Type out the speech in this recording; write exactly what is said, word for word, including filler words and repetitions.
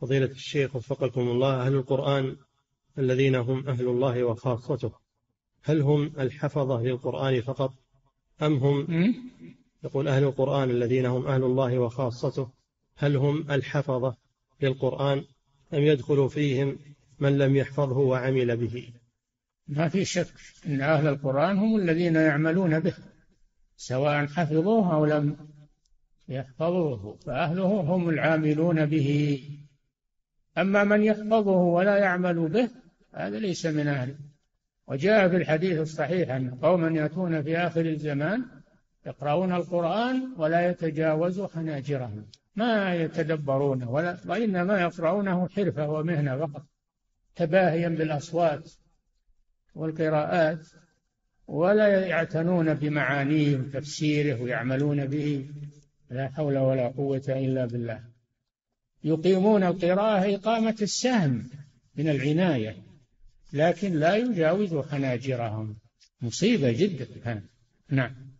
فضيلة الشيخ وفقكم الله، أهل القرآن الذين هم أهل الله وخاصته، هل هم الحفظة للقرآن فقط أم هم يقول أهل القرآن الذين هم أهل الله وخاصته، هل هم الحفظة للقرآن أم يدخل فيهم من لم يحفظه وعمل به؟ ما في شك أن أهل القرآن هم الذين يعملون به سواء حفظوه أو لم يحفظوه، فأهله هم العاملون به. أما من يحفظه ولا يعمل به هذا ليس من أهله. وجاء في الحديث الصحيح أن قوما يأتون في آخر الزمان يقرؤون القرآن ولا يتجاوز حناجرهم، ما يتدبرونه ولا وإنما يقرؤونه حرفة ومهنة فقط، تباهيا بالأصوات والقراءات، ولا يعتنون بمعانيه وتفسيره ويعملون به. لا حول ولا قوة إلا بالله. يقيمون القراءة إقامة السهم من العناية لكن لا يجاوز حناجرهم. مصيبة جدا. نعم.